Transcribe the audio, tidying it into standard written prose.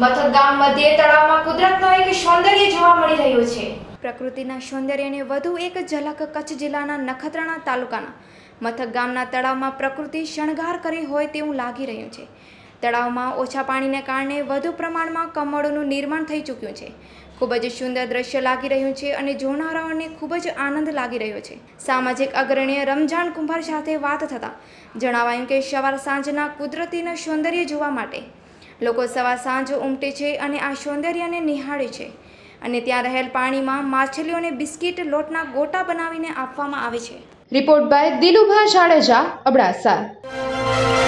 મથક ગામ મધ્ય તળાવમાં કુદરતનો એક સૌંદર્ય જોવા મળી રહ્યો છે। પ્રકૃતિના સૌંદર્યને વધુ એક ઝલક કચ્છ જિલ્લાના નખત્રાણા તાલુકાના મથક ગામના તળાવમાં પ્રકૃતિ શણગાર કરી હોય તેવું લાગી રહ્યું છે। તળાવમાં ઓછા પાણીને કારણે વધુ પ્રમાણમાં કમળોનું નિર્માણ થઈ ચૂક્યું છે। ખૂબ જ સુંદર દ્રશ્ય લાગી રહ્યું છે અને જોનારાઓને ખૂબ જ આનંદ લાગી રહ્યો છે। સામાજિક અગ્રણીએ રમજાન કુંભાર સાથે વાત થતા જણાવાયું કે સવાર સાંજના કુદરતીના સૌંદર્ય જોવા માટે લોકો સવાર સાંજ ઉમટે છે અને આ સૌંદર્યને નિહાળે છે અને ત્યાં રહેલ પાણીમાં માછલીઓને બિસ્કિટ લોટના ગોટા બનાવીને આપવામાં આવે છે। Report by Dilubha Jadeja, Abdasa.